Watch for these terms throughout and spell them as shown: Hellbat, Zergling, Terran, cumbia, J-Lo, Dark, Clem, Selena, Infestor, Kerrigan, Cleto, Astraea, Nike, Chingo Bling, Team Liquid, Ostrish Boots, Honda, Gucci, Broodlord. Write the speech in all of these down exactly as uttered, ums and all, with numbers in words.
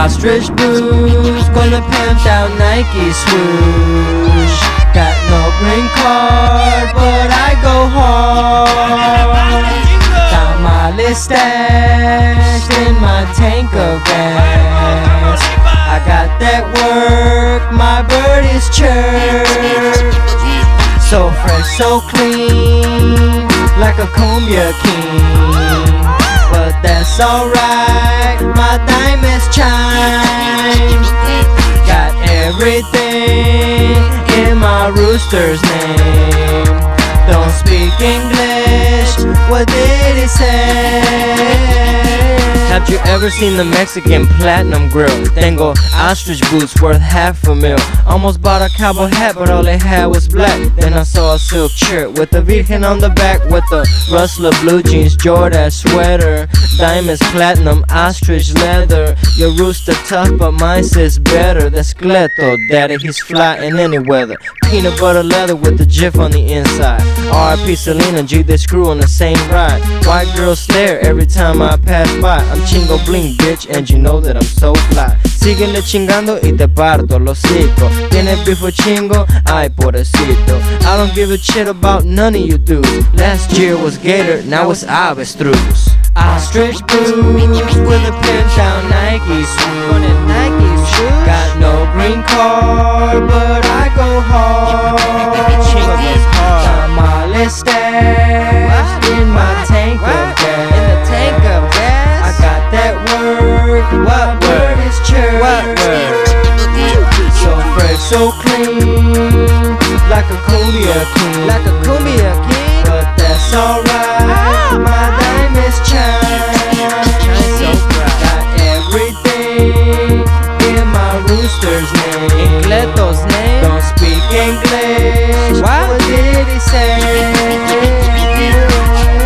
ostrich boots, gonna pimp out Nike swoosh. Got no green card, but I go hard. Got my list stashed in my tank of gas. I got that work, my bird is church. So fresh, so clean, like a cumbia king. But that's alright, my diamonds chime. Got everything in my rooster's name. Don't speak English, what did he say? Have you ever seen the Mexican platinum grill? Tengo ostrich boots worth half a mil. Almost bought a cowboy hat, but all it had was black. Then I saw a silk shirt with a virgin on the back, with a rustler blue jeans, Jordan sweater, diamonds, platinum, ostrich leather. Your rooster tough, but mine says better. That's Cleto, daddy, he's fly in any weather. Peanut butter leather with the jiff on the inside. R I P Selena, G, they screw on the same ride. White girls stare every time I pass by. I'm Chingo Bling, bitch, and you know that I'm so fly. Síguele chingando y te parto los hocico. Tienes beef with Chingo? Ay, pobrecito. I don't give a shit about none of you dudes. Last year was Gator, now it's Avestruz. Ostrich boots with a pimped out Nike shoes. Got no green card, but I go hard. Tamale stashed in my tank of gas. I got that work, what word is church? So fresh, so clean, like a cumbia king. Like a cumbia king, but that's alright. My name is Chingo. Got everything in my rooster's name. Don't speak English. What did he say?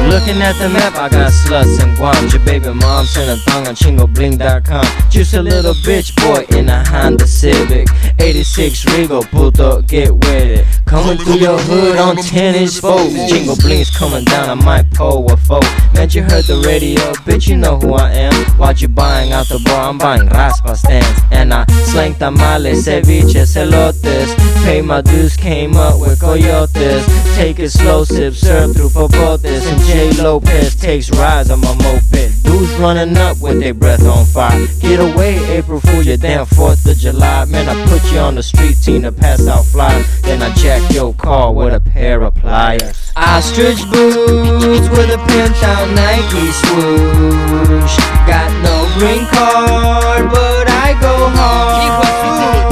Looking at the map, I got sluts in Guam. Your baby mom's in a thong on Chingo Bling dot com. Just a little bitch boy in a Honda Civic. eighty-six Regal, puto, get with it. Coming through your hood on tennis foes. Chingo Bling's coming down, I might pull a foe. Man, you heard the radio, bitch, you know who I am. Watch you buying out the bar, I'm buying raspa stands. And I slang tamales, ceviches, elotes. Pay my dues, came up with coyotes. Take it slow, sip, serve through popotes. And J-Lo takes rides on my moped. Dudes running up with their breath on fire. Get away, April Fool, your damn fourth of July. Man, I put you on the street, Tina, pass out flyers. Then I jack your car with a pair of pliers. Ostrich boots with a pimped out Nike swoosh. Got no green card, but I go hard.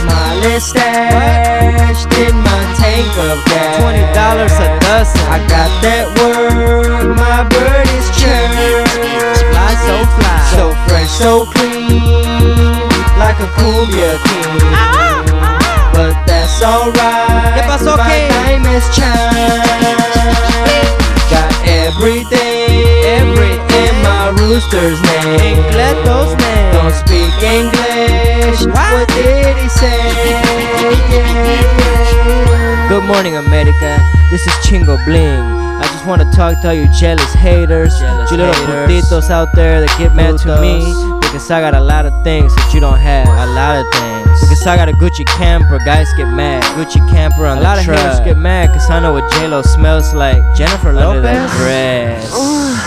Tamale stashed in my tank of gas. Twenty dollars a dozen. I got that work, my bird is church. Fly, so fly, so fresh, so clean, like a cumbia king. Ah, ah. But that's alright. ¿Qué pasó, my king? Name is Chingo. Got everything, every in my rooster's name. Cleto's name. Don't speak English. What, what did he say? Good morning, America. This is Chingo Bling. I just want to talk to all you jealous haters, jealous you little putitos out there that get mad to me, because I got a lot of things that you don't have. A lot of things. Because I got a Gucci camper, guys get mad. Gucci camper on a the lot truck. Of haters get mad, because I know what J-Lo smells like. Jennifer Lopez? Under the dress.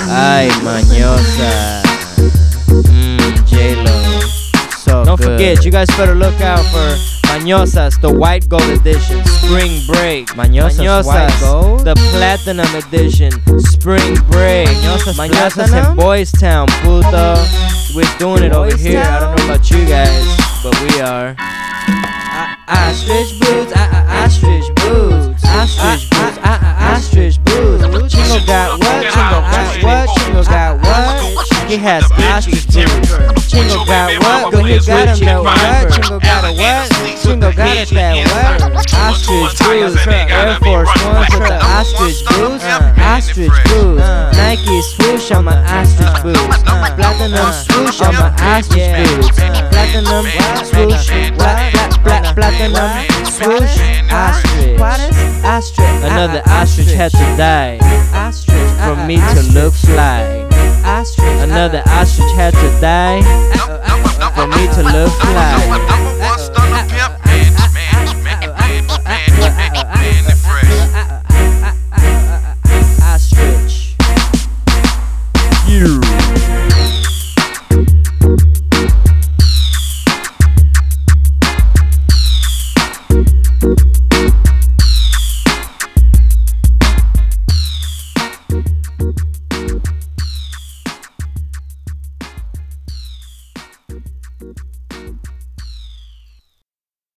Ay, mañosa. Mmm, J-Lo. So don't good. Forget, you guys better look out for Mañosas, the white gold edition, spring break. Mañosas, Mañosas white gold? The platinum edition, spring break. Mañosas, Mañosas in Boys Town, puto. We're doing it over here. I don't know about you guys, but we are. Ostrich boots, ostrich boots, ostrich boots, ostrich boots. Chingo got what? Chingo got what? Chingo got what? He has ostrich boots. Chingo got what? Go he got him that what? Chingo got a what? Chingo got it that way. Ostrich boots, Air Force Ones with the ostrich boots. Ostrich boots, Nike swoosh on my ostrich boots. Platinum swoosh on my ostrich boots. Platinum swoosh, platinum swoosh, ostrich. Another ostrich had to die for me to look fly. Another ostrich had to die. for me to look fly.